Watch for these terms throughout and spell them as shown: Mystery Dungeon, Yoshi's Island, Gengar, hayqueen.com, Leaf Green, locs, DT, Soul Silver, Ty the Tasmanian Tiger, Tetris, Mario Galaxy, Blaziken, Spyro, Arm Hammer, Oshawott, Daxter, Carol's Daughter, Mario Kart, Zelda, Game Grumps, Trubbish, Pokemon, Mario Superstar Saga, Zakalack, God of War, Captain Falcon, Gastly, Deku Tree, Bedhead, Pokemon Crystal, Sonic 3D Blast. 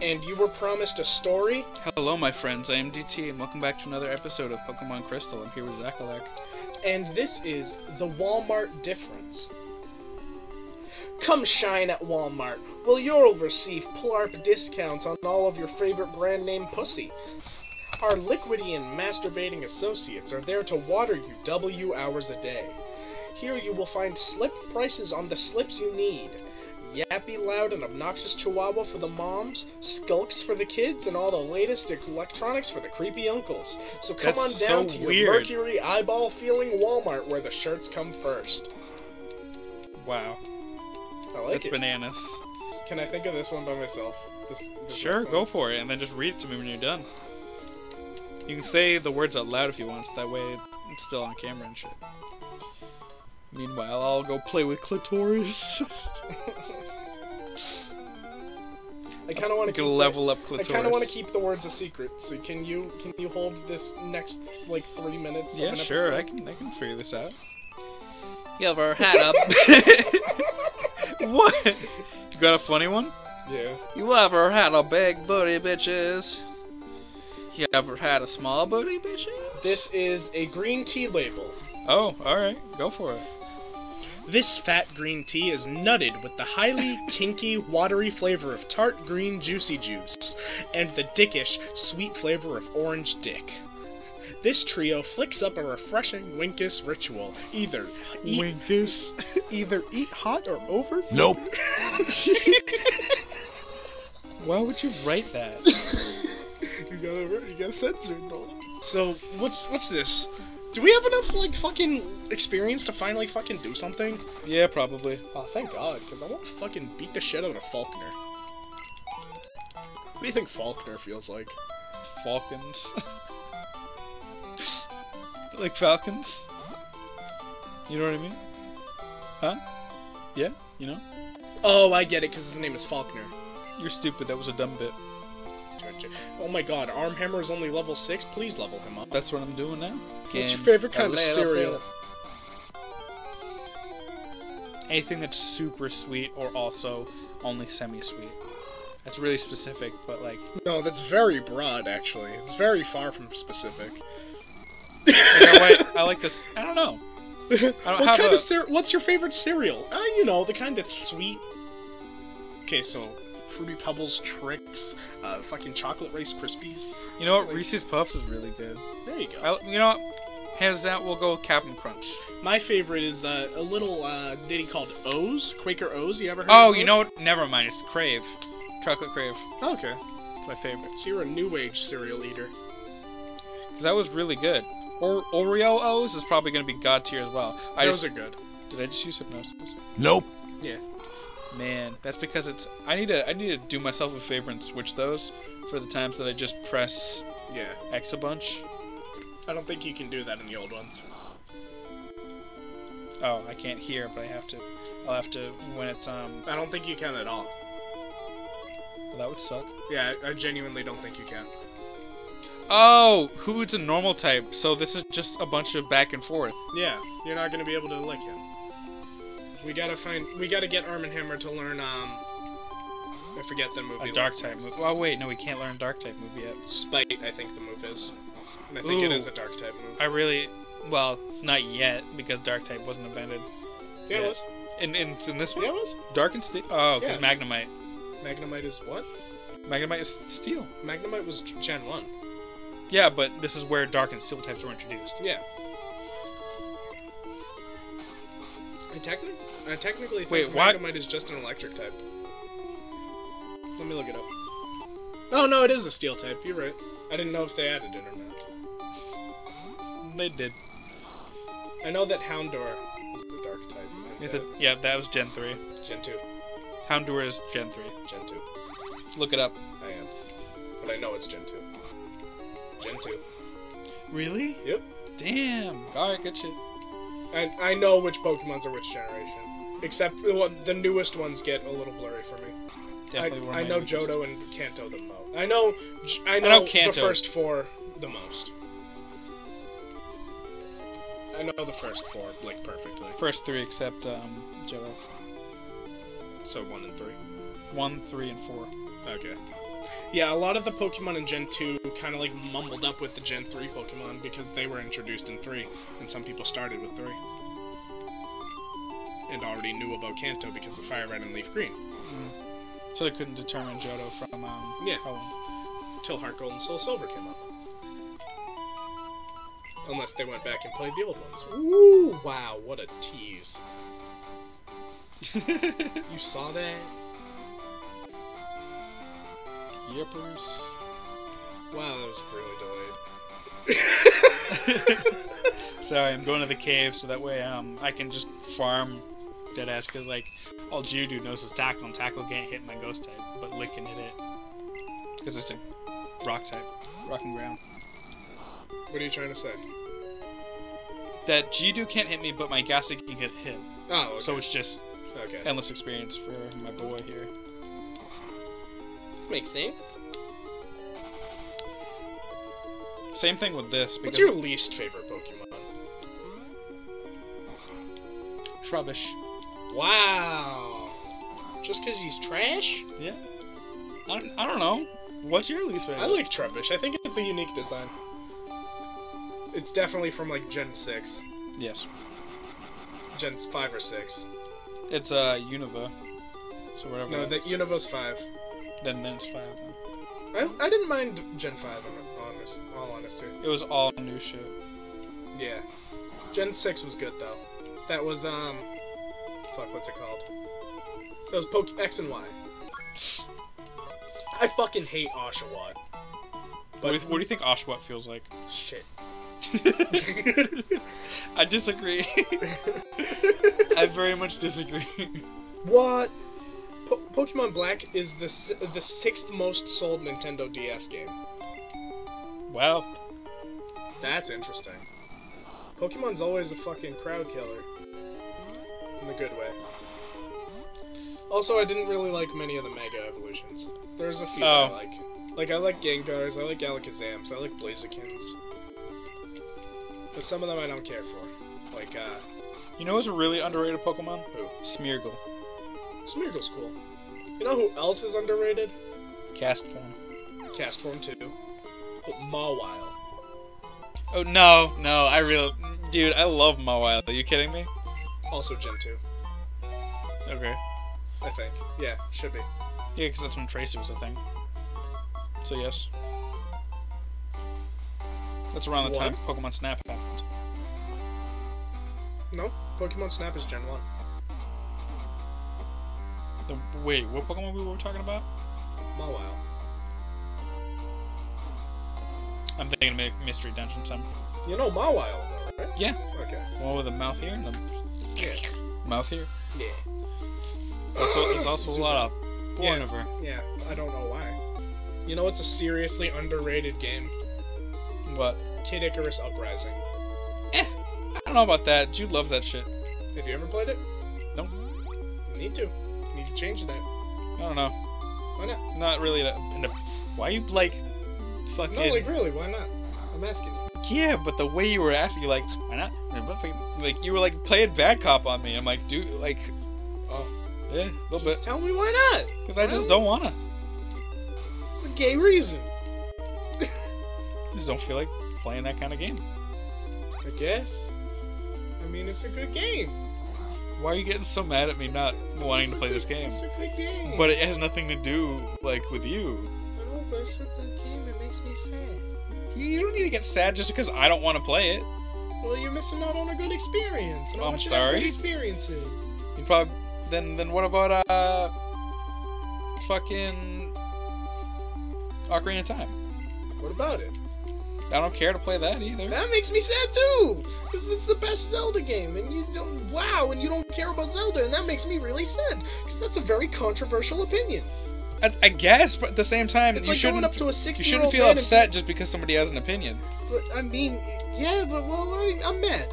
and you were promised a story. Hello, my friends. I am DT, and welcome back to another episode of Pokemon Crystal. I'm here with Zakalack. And this is the Walmart difference. Come shine at Walmart. Well, you'll receive plarp discounts on all of your favorite brand name pussy. Our liquidy and masturbating associates are there to water you W hours a day. Here you will find slip prices on the slips you need. Yappy, loud, and obnoxious chihuahua for the moms, skulks for the kids, and all the latest electronics for the creepy uncles. So come That's so weird. Your mercury eyeball-feeling Walmart where the shirts come first. Wow. I like That's bananas. Can I think of this one by myself? Sure, go for it, and then just read it to me when you're done. You can say the words out loud if you want, so that way it's still on camera and shit. Meanwhile, I'll go play with clitoris. I kind of want to level up clitoris. I kind of want to keep the words a secret. So can you hold this next like 3 minutes? Yeah, sure. I can figure this out. You have our hat up. What? You got a funny one? Yeah. You ever had a big booty, bitches? You ever had a small booty, bitches? This is a green tea label. Oh, alright. Go for it. This fat green tea is nutted with the highly kinky, watery flavor of tart green juicy juice and the dickish, sweet flavor of orange dick. This trio flicks up a refreshing Winkus ritual. Either eat hot or over? Nope. Why would you write that? You gotta censor it though. So what's this? Do we have enough, like, fucking experience to finally fucking do something? Yeah, probably. Oh, thank God, because I want to fucking beat the shit out of Faulkner. What do you think Faulkner feels like? Falcons. Like falcons? You know what I mean? Huh? Yeah? You know? Oh, I get it, because his name is Faulkner. You're stupid, that was a dumb bit. Oh my God, Arm Hammer is only level 6? Please level him up. That's what I'm doing now. What's your favorite kind of cereal? Anything that's super sweet or also only semi-sweet. That's really specific, but like... No, that's very broad, actually. It's very far from specific. You know what? I like this... I don't know. What's your favorite cereal? You know, the kind that's sweet. Okay, so... Fruity Pebbles, Trix, fucking Chocolate Rice Krispies. You know what? Like, Reese's Puffs is really good. There you go. You know what? Hands down, we'll go with Captain Crunch. My favorite is a little ditty called O's, Quaker O's. You ever heard of O's? You know what? Never mind. It's Crave. Chocolate Crave. Oh, okay. It's my favorite. So you're a New Age cereal eater. Because that was really good. Or Oreo O's is probably going to be God tier as well. Those are good. Did I just use hypnosis? Nope. Yeah. Man, that's because it's... I need to do myself a favor and switch those for the times that I just press X a bunch. I don't think you can do that in the old ones. Oh, I can't hear, but I have to... I'll have to when it's... I don't think you can at all. Well, that would suck. Yeah, I genuinely don't think you can. Oh! Who's a normal type, so this is just a bunch of back and forth. Yeah, you're not going to be able to lick him. We gotta get Arm & Hammer to learn, I forget the movie. A Dark Type movie. Oh wait, no, we can't learn Dark Type movie yet. Spite, I think the move is. And I think it is a Dark Type move. Well, not yet, because Dark Type wasn't invented. Yeah, it was. In this one? Yeah, it was. Dark and Steel? Oh, because Magnemite. Magnemite is what? Magnemite is Steel. Magnemite was Gen 1. Yeah, but this is where Dark and Steel types were introduced. Yeah. I technically think Magnemite is just an electric type. Let me look it up. Oh, no, it is a steel type. You're right. I didn't know if they added it or not. They did. I know that Houndour is the dark type. Yeah, that was Gen 3. Gen 2. Houndour is Gen 3. Gen 2. Look it up. I am. But I know it's Gen 2. Gen 2. Really? Yep. Damn. Alright, good shit. I know which Pokemons are which generation. Except the newest ones get a little blurry for me. Definitely I know Johto and Kanto the most. I know the first four the most. I know the first four, like, perfectly. First three except Johto. So 1 and 3. 1, 3, and 4. Okay. Yeah, a lot of the Pokemon in Gen 2 kind of like mumbled up with the Gen 3 Pokemon because they were introduced in 3, and some people started with 3. And already knew about Kanto because of Fire Red and Leaf Green. Mm-hmm. So they couldn't determine Johto from till Heart Gold and Soul Silver came up. Unless they went back and played the old ones. Ooh, wow, what a tease. You saw that? Yippers. Wow, that was really delayed. Sorry, I'm going to the cave so that way I can just farm deadass, because like all Gidu knows is tackle, and tackle can't hit my ghost type, but lick can hit it. Because it's a rock type. Rock and ground. What are you trying to say? That Gidu can't hit me, but my Gastly can get hit. Oh, okay. So it's just endless experience for my boy here. Makes sense. Same thing with this. What's your least favorite Pokemon? Trubbish. Wow. Just because he's trash? Yeah. I don't know. What's your least favorite? I like Trubbish. I think it's a unique design. It's definitely from like Gen 6. Yes. Gen 5 or 6. It's Unova. So whatever. No, the Unova's 5. Then it's 5. Then. I didn't mind Gen 5, in all honesty. It was all new shit. Yeah. Gen 6 was good, though. That was, fuck, what's it called? That was X and Y. I fucking hate Oshawott. But what do you think Oshawott feels like? Shit. I disagree. I very much disagree. What? Pokemon Black is the sixth most sold Nintendo DS game. Wow. That's interesting. Pokemon's always a fucking crowd killer. In a good way. Also, I didn't really like many of the Mega Evolutions. There's a few I like. Like, I like Gengars, I like Alakazams, I like Blaziken's. But some of them I don't care for. Like, you know who's a really underrated Pokemon? Who? Smeargle. Smeargle's cool. You know who else is underrated? Castform. Castform too. But Mawile. Oh no! Dude, I love Mawile. Are you kidding me? Also Gen 2. Okay. I think. Yeah, should be. Yeah, because that's when Tracer was a thing. So yes. That's around the time Pokemon Snap happened. No, Pokemon Snap is Gen 1. Wait, what Pokemon were we talking about? Mawile. I'm thinking of Mystery Dungeon something. You know Mawile, though, right? Yeah. Okay. One with a mouth here and a mouth here. Yeah. Also, there's also a lot of porn of her. Yeah, I don't know why. You know it's a seriously underrated game? What? Kid Icarus Uprising. Eh, I don't know about that. Jude loves that shit. Have you ever played it? No. You need to. Need to change that. I don't know. Why not? Not really. Why you like fucking? No, like really. Why not? I'm asking you. Yeah, but the way you were asking, you're like, why not? Like you were like playing bad cop on me. I'm like, dude, like, oh, yeah, a little bit. Just tell me why not? Because I just don't wanna. It's a gay reason. I just don't feel like playing that kind of game. I guess. I mean, it's a good game. Why are you getting so mad at me not wanting to play this game? It's a good game. But it has nothing to do, like, with you. I know, but it's a good game. It makes me sad. You don't need to get sad just because I don't want to play it. Well, you're missing out on a good experience. And I'm sorry. Good experiences. You probably then what about fucking Ocarina of Time? What about it? I don't care to play that either. That makes me sad too, because it's the best Zelda game, and you don't. Wow, and you don't care about Zelda, and that makes me really sad, because that's a very controversial opinion. I guess, but at the same time, it's like going up to a 60-year-old. You shouldn't feel upset just because somebody has an opinion. But I mean, yeah, but well, I'm mad.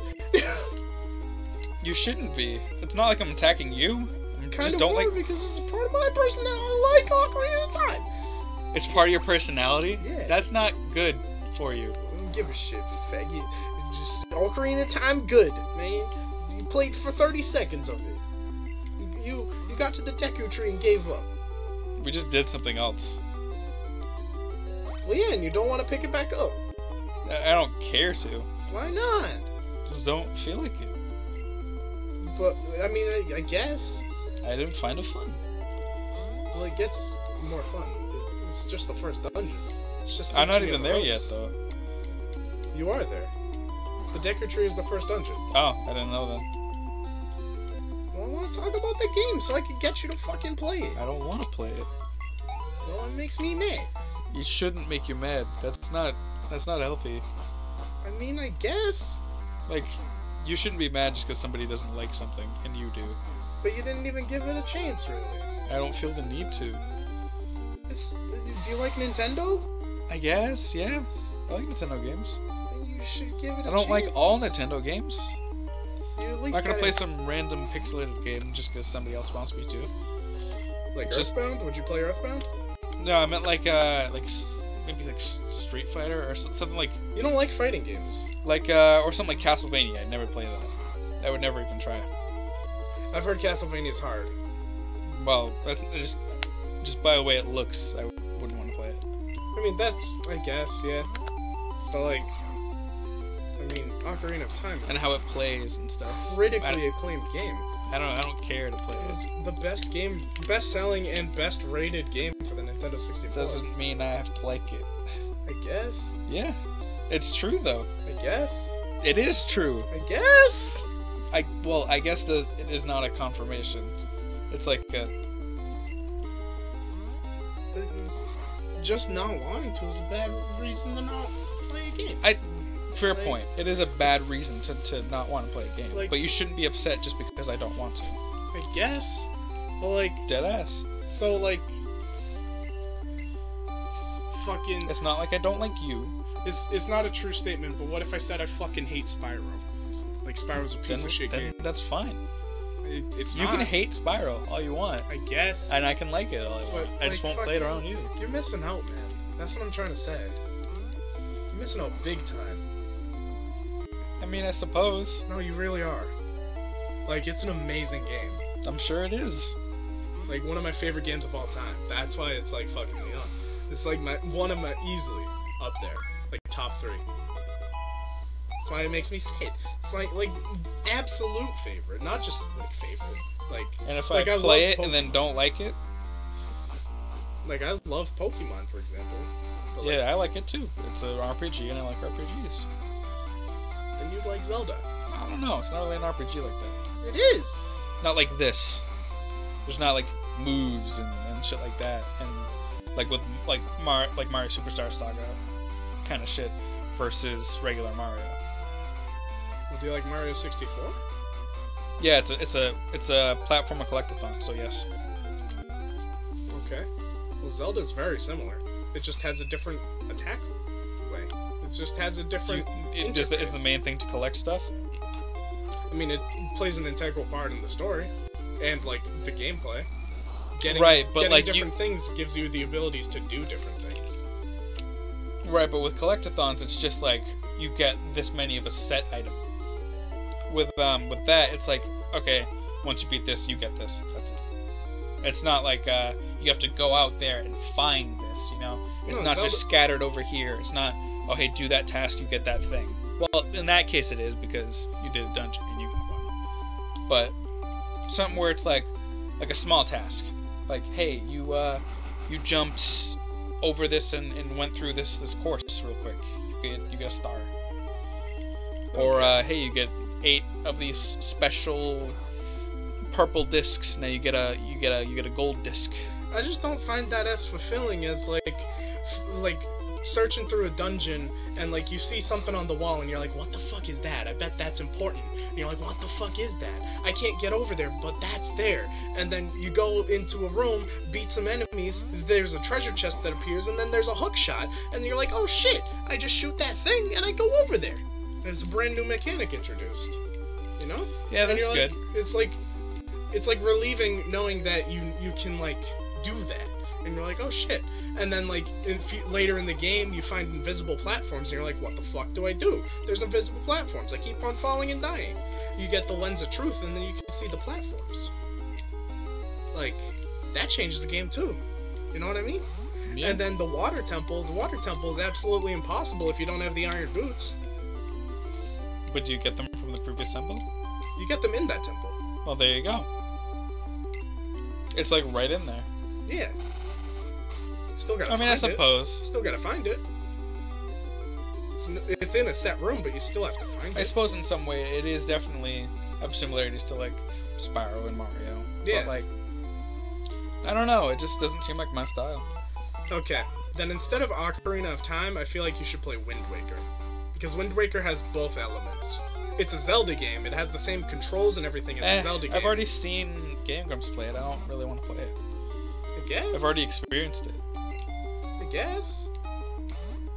You shouldn't be. It's not like I'm attacking you. I just don't like, because it's a part of my personality. I like Ocarina of Time. It's part of your personality. Yeah. That's not good. For you. I don't give a shit, faggot. Just Ocarina of Time, good, man. You played for 30 seconds of it. You got to the Deku Tree and gave up. We just did something else. Leanne, you don't want to pick it back up. I don't care to. Why not? Just don't feel like it. But, I mean, I guess. I didn't find it fun. Well, it gets more fun. It's just the first dungeon. It's just I'm not even there yet, though. You are there. The Deku Tree is the first dungeon. Oh, I didn't know that. Well, I want to talk about the game so I can get you to fucking play it. I don't want to play it. Well, it makes me mad. You shouldn't make you mad. That's not healthy. I mean, I guess. Like, you shouldn't be mad just because somebody doesn't like something, and you do. But you didn't even give it a chance, really. I don't feel the need to. Do you like Nintendo? I guess, yeah. I like Nintendo games. You should give it a chance. I don't like all Nintendo games. I'm not gonna play some random pixelated game just because somebody else wants me to. Like Earthbound? Would you play Earthbound? No, I meant like maybe like Street Fighter or something like. You don't like fighting games. Like or something like Castlevania. I'd never play that. I would never even try. I've heard Castlevania is hard. Well, that's just by the way it looks, I wouldn't want to play it. I mean, that's I guess, yeah. But like, I mean, Ocarina of Time is and how it plays and stuff. Critically acclaimed game. I don't care to play it. It's the best game, best-selling and best-rated game for the Nintendo 64. Doesn't mean I have to like it. I guess. Yeah, it's true though. I guess. It is true. I guess. I guess it is not a confirmation. It's like a... Just not wanting to is a bad reason to not play a game. Fair point. It is a bad reason to not want to play a game. Like, but you shouldn't be upset just because I don't want to. I guess. But like... Deadass. So like... Fucking... It's not like I don't like you. It's not a true statement, but what if I said I fucking hate Spyro? Like, Spyro's a piece of shit game. That's fine. You can hate Spyro all you want. I guess. And I can like it all I want. I just won't play it around you. You're missing out, man. That's what I'm trying to say. You're missing out big time. I mean, I suppose. No, you really are. Like, it's an amazing game. I'm sure it is. Like, one of my favorite games of all time. That's why it's, like, fucking me up. It's, like, one of my easily up there. Like, top 3. That's why it makes me sad. It's like absolute favorite, not just like favorite. Like, and if like I play it and then don't like it, like I love Pokemon, for example. But, yeah, like, I like it too. It's an RPG, and I like RPGs. And you like Zelda? I don't know. It's not really an RPG like that. It is. Not like this. There's not like moves and shit like that, and like with like Mario Superstar Saga kind of shit versus regular Mario. Do you like Mario 64? Yeah, it's a platformer collectathon, so yes. Okay. Well, Zelda's very similar. It just has a different attack way. It just has a different. It just is the main thing to collect stuff. I mean, it plays an integral part in the story, and like the gameplay. Getting different things gives you the abilities to do different things. Right, but with collectathons, it's just like you get this many of a set item. With that, it's like, okay, once you beat this, you get this. That's it. It's not like you have to go out there and find this, you know? It's not just scattered over here. It's not, oh, hey, do that task, you get that thing. Well, in that case it is, because you did a dungeon and you got one. But something where it's like a small task. Like, hey, you jumped over this and went through this course real quick. You get a star. Okay. Or, hey, you get 8 of these special purple discs. Now you get a gold disc. I just don't find that as fulfilling as like searching through a dungeon and like you see something on the wall and you're like, what the fuck is that? I bet that's important. And you're like, what the fuck is that? I can't get over there, but that's there. And then you go into a room, beat some enemies. There's a treasure chest that appears, and then there's a hook shot, and you're like, oh shit! I just shoot that thing and I go over there. There's a brand new mechanic introduced, you know? Yeah, that's good. It's like relieving knowing that you can like do that, and you're like, oh shit! And then like later in the game, you find invisible platforms, and you're like, what the fuck do I do? There's invisible platforms. I keep on falling and dying. You get the lens of truth, and then you can see the platforms. Like that changes the game too. You know what I mean? Yeah. And then the water temple. The water temple is absolutely impossible if you don't have the iron boots. But do you get them from the previous temple? You get them in that temple. Well, there you go. It's like right in there. Yeah. Still gotta find it. I mean, I suppose. Still gotta find it. It's in a set room, but you still have to find it. I suppose in some way it is definitely of similarities to, like, Spyro and Mario. Yeah. But, like, I don't know. It just doesn't seem like my style. Okay. Then instead of Ocarina of Time, I feel like you should play Wind Waker. Because Wind Waker has both elements. It's a Zelda game. It has the same controls and everything as a Zelda game. I've already seen Game Grumps play it. I don't really want to play it. I guess. I've already experienced it. I guess.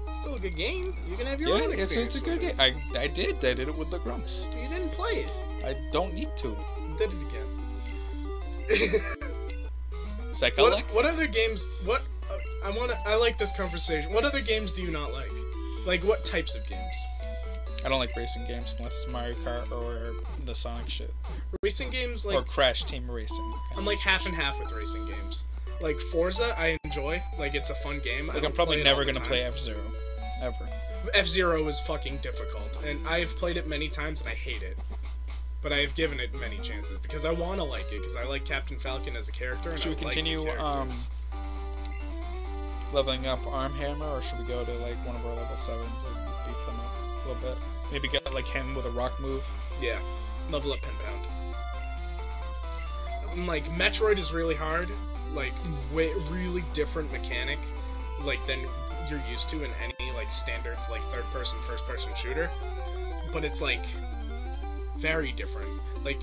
It's still a good game. You can have your own experience. Yeah, it's a good game. I did it with the Grumps. You didn't play it. I don't need to. You did it again. Zakalack? What other games... I like this conversation. What other games do you not like? Like, what types of games? I don't like racing games unless it's Mario Kart or the Sonic shit. Racing games, like... Or Crash Team Racing. I'm like half and half with racing games. Like, Forza, I enjoy. Like, it's a fun game. Like, I'm probably never gonna play F-Zero. Ever. F-Zero is fucking difficult. And I've played it many times and I hate it. But I have given it many chances because I want to like it, because I like Captain Falcon as a character. And should we continue leveling up Arm Hammer, or should we go to like one of our level 7s and beat them up a little bit? Maybe get like him with a rock move. Yeah, level up Pinbound. Like Metroid is really hard, like really different mechanic, like than you're used to in any like standard like third-person, first-person shooter. But it's like. Very different. Like,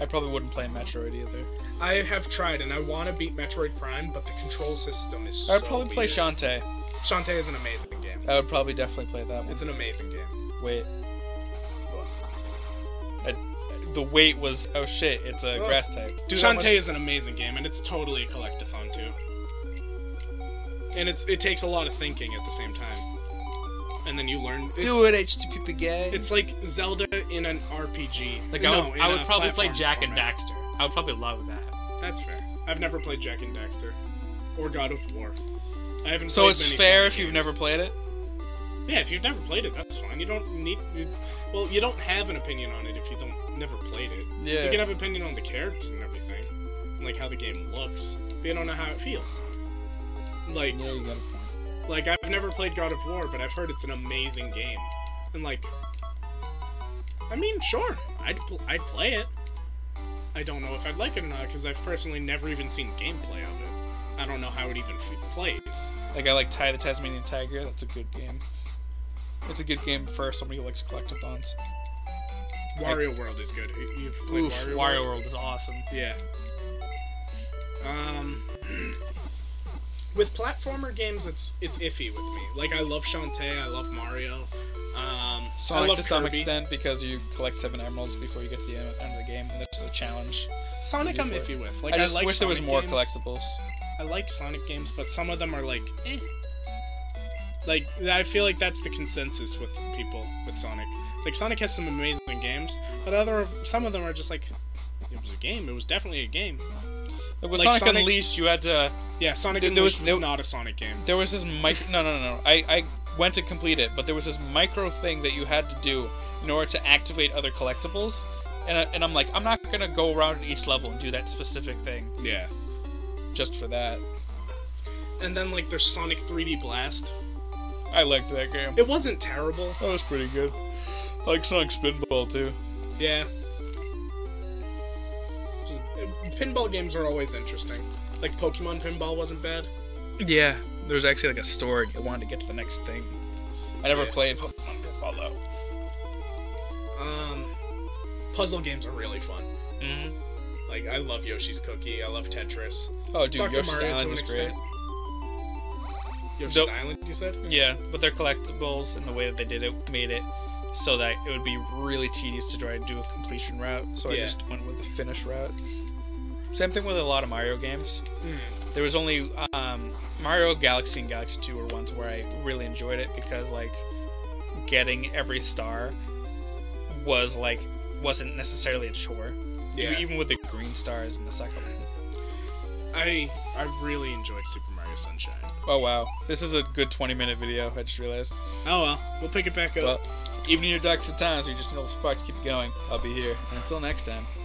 I probably wouldn't play Metroid either. I have tried, and I want to beat Metroid Prime, but the control system is so I'd probably play Shantae. Shantae is an amazing game. I would probably definitely play that one. It's an amazing game. Wait. The wait was... Oh shit, it's a grass type. Dude, Shantae is an amazing game, and it's totally a collectathon, too. And it takes a lot of thinking at the same time. And then you learn. Do it, HTTP gay. It's like Zelda in an RPG. Like I would probably play Jack and Daxter. I would probably love that. That's fair. I've never played Jack and Daxter, or God of War. I haven't. So it's fair if you've never played it. Yeah, if you've never played it, that's fine. You don't need. Well, you don't have an opinion on it if you never played it. Yeah. You can have an opinion on the characters and everything, and like how the game looks, but you don't know how it feels. Like. Yeah, you got it. Like, I've never played God of War, but I've heard it's an amazing game. And, like... I mean, sure. I'd play it. I don't know if I'd like it or not, because I've personally never even seen gameplay of it. I don't know how it even plays. Like, I like Ty the Tasmanian Tiger. That's a good game. It's a good game for somebody who likes collectathons. Wario World is good. You've played Wario World is awesome. Yeah. With platformer games, it's iffy with me. Like, I love Shantae, I love Mario, Sonic I love to some extent, because you collect 7 emeralds before you get to the end of the game, and there's a challenge. Sonic I'm iffy with. Like, I just wish there was more collectibles. I like Sonic games, but some of them are like, eh. Like, I feel like that's the consensus with people with Sonic. Like, Sonic has some amazing games, but some of them are just like, it was a game, it was definitely a game. With like Sonic Unleashed, you had to... Yeah, Sonic Unleashed was not a Sonic game. There was this micro... No. I went to complete it, but there was this micro thing that you had to do in order to activate other collectibles. And I'm like, I'm not going to go around at each level and do that specific thing. Yeah. Just for that. And then, like, there's Sonic 3D Blast. I liked that game. It wasn't terrible. That was pretty good. I like Sonic Spinball, too. Yeah. Pinball games are always interesting. Like, Pokemon Pinball wasn't bad. Yeah, there was actually, like, a story. I wanted to get to the next thing. I never played Pokemon Pinball, though. Puzzle games are really fun. Mm-hmm. Like, I love Yoshi's Cookie. I love Tetris. Oh, dude, Dr. Yoshi's Island was great. Yoshi's Island, you said? Yeah, but their collectibles and the way that they did it made it so that it would be really tedious to try to do a completion route. So I just went with the finish route. Same thing with a lot of Mario games. Mm. There was only Mario Galaxy and Galaxy 2 were ones where I really enjoyed it because like getting every star was like wasn't necessarily a chore. Yeah. Even with the green stars in the second one. I really enjoyed Super Mario Sunshine. Oh wow, this is a good 20-minute video, I just realized. Oh well, we'll pick it back up. But even in your darkest of times, so you just need little sparks, keep going. I'll be here. And until next time.